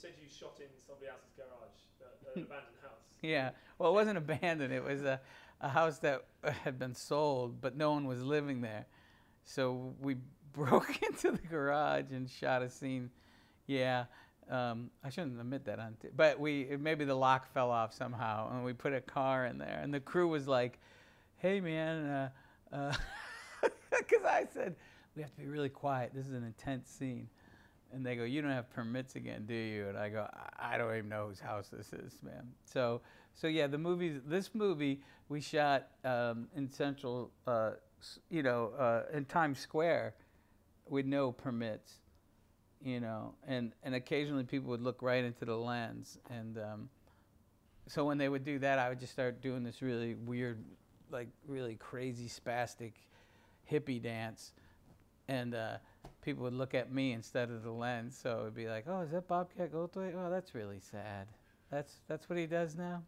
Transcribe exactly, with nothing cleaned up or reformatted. said you shot in somebody else's garage, the, the abandoned house. Yeah. Well, it wasn't abandoned. It was a, a house that had been sold, but no one was living there. So we broke into the garage and shot a scene. Yeah. Um, I shouldn't admit that, on t but we maybe the lock fell off somehow, and we put a car in there. And the crew was like, "Hey, man," because uh, uh I said, "We have to be really quiet. This is an intense scene." And they go, "You don't have permits again, do you?" And I go, I, I don't even know whose house this is, man. So, so yeah, the movies, this movie we shot um, in Central, uh, you know, uh, in Times Square with no permits, you know, and, and occasionally people would look right into the lens. And um, so when they would do that, I would just start doing this really weird, like really crazy spastic hippie dance. And uh, people would look at me instead of the lens, so it would be like, "Oh, is that Bobcat Goldthwait? Oh, that's really sad. That's that's what he does now."